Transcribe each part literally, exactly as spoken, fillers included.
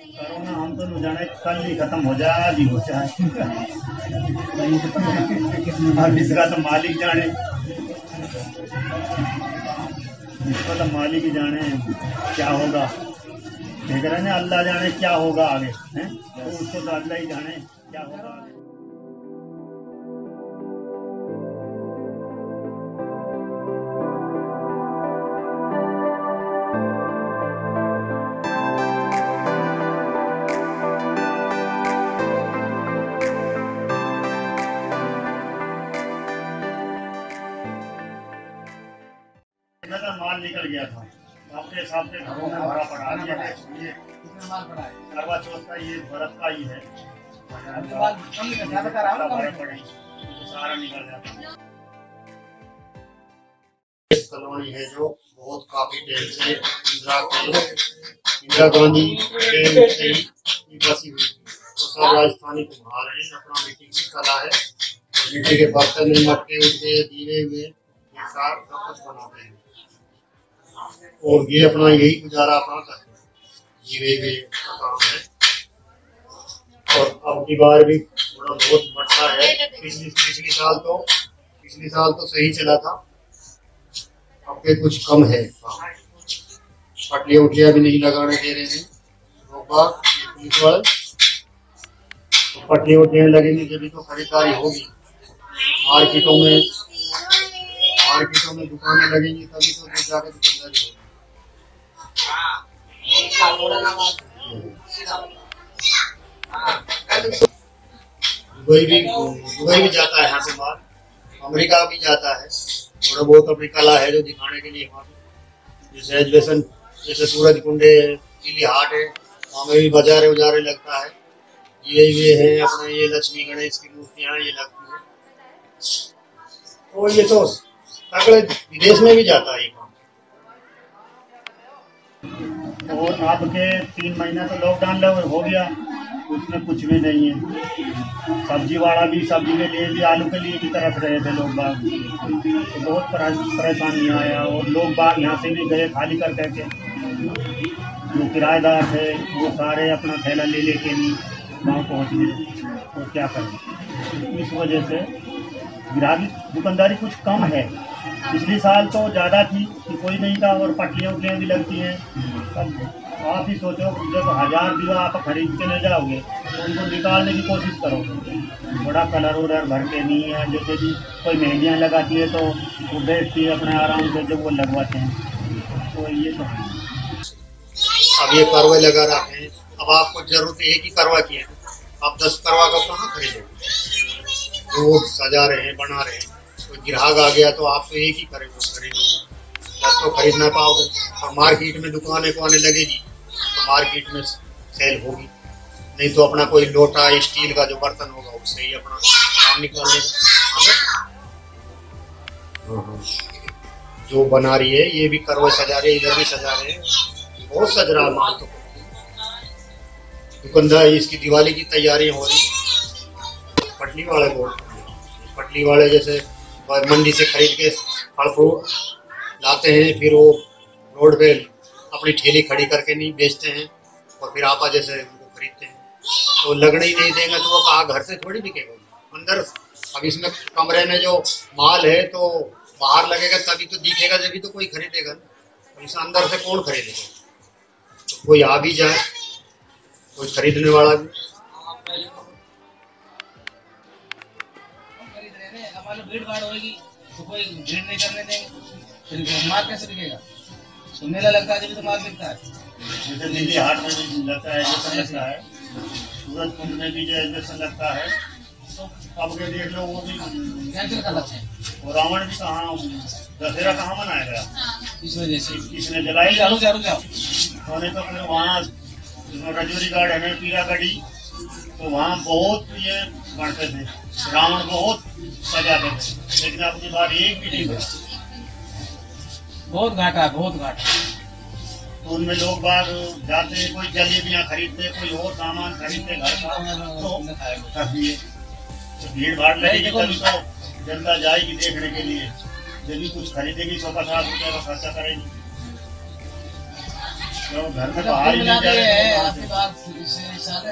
Corona हमको तो जाने कल ही खत्म हो जाए आज ही हो जाए और इसका तो मालिक जाने इसका तो मालिक ही जाने क्या होगा, देख रहे ना अल्लाह जाने क्या होगा आगे हैं, तो उसको तो अल्लाह ही जाने क्या होगा आगे। माल निकल गया था अपने सामने घरों में भरा पड़ा दिया है, ये माल पड़ा है करवा चौथ का, ये व्रत का ही है, सारा निकल जाता है। कॉलोनी है जो बहुत काफी टाइम से इंदिरा गांधी बसी हुई थी, तो राजस्थानी को बाहर है अपना मिट्टी की कला है, मिट्टी के बर्तन में मटके उसे दीवे में ये सब कुछ बनाते हैं और ये अपना यही गुजारा अपना करते हैं, जीवे भी काम है। और अब की बार भी थोड़ा बहुत बढ़ता है, पिछली पिछली साल तो पिछली साल तो सही चला था, अब के कुछ कम है, पटलियां उठिया भी नहीं लगाने दे रहे हैं पुलिस वाले, तो पटलियां उठिया लगेंगी जब तो खरीदारी होगी, मार्केटों में मार्केटों में दुकानें लगेंगी तभी तो जाकर दुकानदारी होगी। दुबई भी दुबई भी जाता है, हर बार अमेरिका भी जाता है, थोड़ा बहुत अपनी कला है जो दिखाने के लिए वहाँ पे, जैसे एजुकेशन जैसे सूरज कुंडे चिली हाट है वहाँ में भी बाजारे उजारे लगता है, ये ये है अपना ये लक्ष्मी गणेश की मूर्तियाँ ये लगती है, तो ये तो तगड़े विदेश में भी जाता है ये काम। और अब के तीन महीना तो लॉकडाउन हो गया, उसमें कुछ भी नहीं है, सब्जी वाला भी सब्जी के लिए भी आलू के लिए भी तरफ रहे थे लोग बाग, तो बहुत परेशानी आया और लोग बाग यहाँ से भी गए खाली कर करके, जो किराएदार थे वो सारे अपना थैला ले लेके भी वहाँ पहुँच गए, तो क्या करें, इस वजह से गिरावी दुकानदारी कुछ कम है। पिछले साल तो ज़्यादा थी कि कोई नहीं था और पटलियाँ उटलियाँ भी लगती हैं, तब आप ही सोचो जब हज़ार दीवा आप खरीद के ले जाओगे तो उनको निकालने की कोशिश करोगे, बड़ा कलर उलर भर के नहीं है, जैसे कि कोई मेहंदियाँ लगाती है तो वो बैठती है अपने आराम से जब वो लगवाते हैं, तो ये तो है। अब ये करवा लगा रखे हैं, अब आपको जरूरत एक ही करवा की है, आप दस करवा का कहाँ खरीदोगे, तो वो सजा रहे हैं बना रहे हैं, तो ग्राहक आ गया तो आप तो एक ही करेंगे खरीदोगे, दस तो खरीद ना पाओगे, और मार्केट में दुकानें को आने लगेगी तो मार्केट में सेल होगी, नहीं तो अपना कोई लोटा स्टील का जो बर्तन होगा उससे ही अपना काम निकाल लेगा। जो बना रही है ये भी करवा सजा रहे, इधर भी सजा रहे हैं, बहुत सज रहा माल, तो दुकानदार इसकी दिवाली की तैयारी हो रही है। पटली वाले को पटली वाले जैसे मंडी से खरीद के फल फ्रूट लाते हैं, फिर वो रोड पे अपनी ठेली खड़ी करके नहीं बेचते हैं, और फिर आपा जैसे उनको खरीदते हैं, तो लगने ही नहीं देंगे तो वो कहा घर से थोड़ी बिकेगा अंदर, अब इसमें कमरे में जो माल है तो बाहर लगेगा तभी तो दिखेगा, जब तो कोई खरीदेगा ना, इसे अंदर से कौन खरीदेगा, तो कोई आ भी जाए कोई खरीदने वाला भी, भीड़ भाड़ होगी तो कोई भीड़ नहीं करने देंगे, फिर माल कैसे बिकेगा, तो मेला लगता है जब तो माल बिकता है, जैसे दिल्ली हाट में भी लगता है जैसे लगता है, सूरज कुंड में भी जैसे लगता है, तो अब के देख लो वो भी कैंसिल कर लगते हैं, और रावण भी कहाँ दशहरा कहाँ मनाया गया इस वजह से, किसने जलाई जाओ जाओ जाओ होने, तो फिर वहाँ रजौरी गढ़ है पीरा गढ़ी, तो वहाँ बहुत ये बढ़ते थे, रावण बहुत सजाते थे, लेकिन आपकी बार एक भी नहीं बचा, बहुत घाटा बहुत घाटा, तो उनमें लोग बाग जाते कोई जलेबियाँ खरीदते कोई और सामान खरीदते घर का, तो भीड़ भाड़ लगेगी तभी तो जनता जाएगी देखने के लिए, जब भी कुछ खरीदेगी सौ पचास रुपये का खर्चा करेगी, घर में बाहर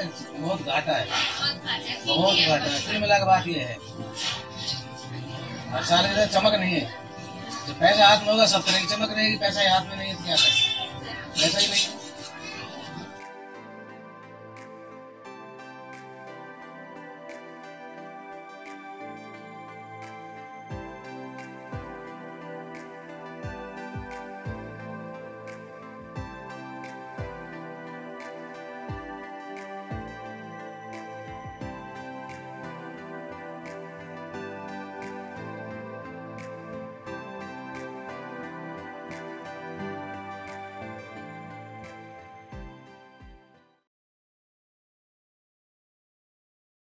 है, बहुत घाटा है, बहुत घाटा है। कुल मिला के बात ये है हर साल चमक नहीं है, जब पैसा हाथ में होगा सब तरह की चमक रहेगी, पैसा हाथ में नहीं है तो क्या करें, पैसा ही नहीं।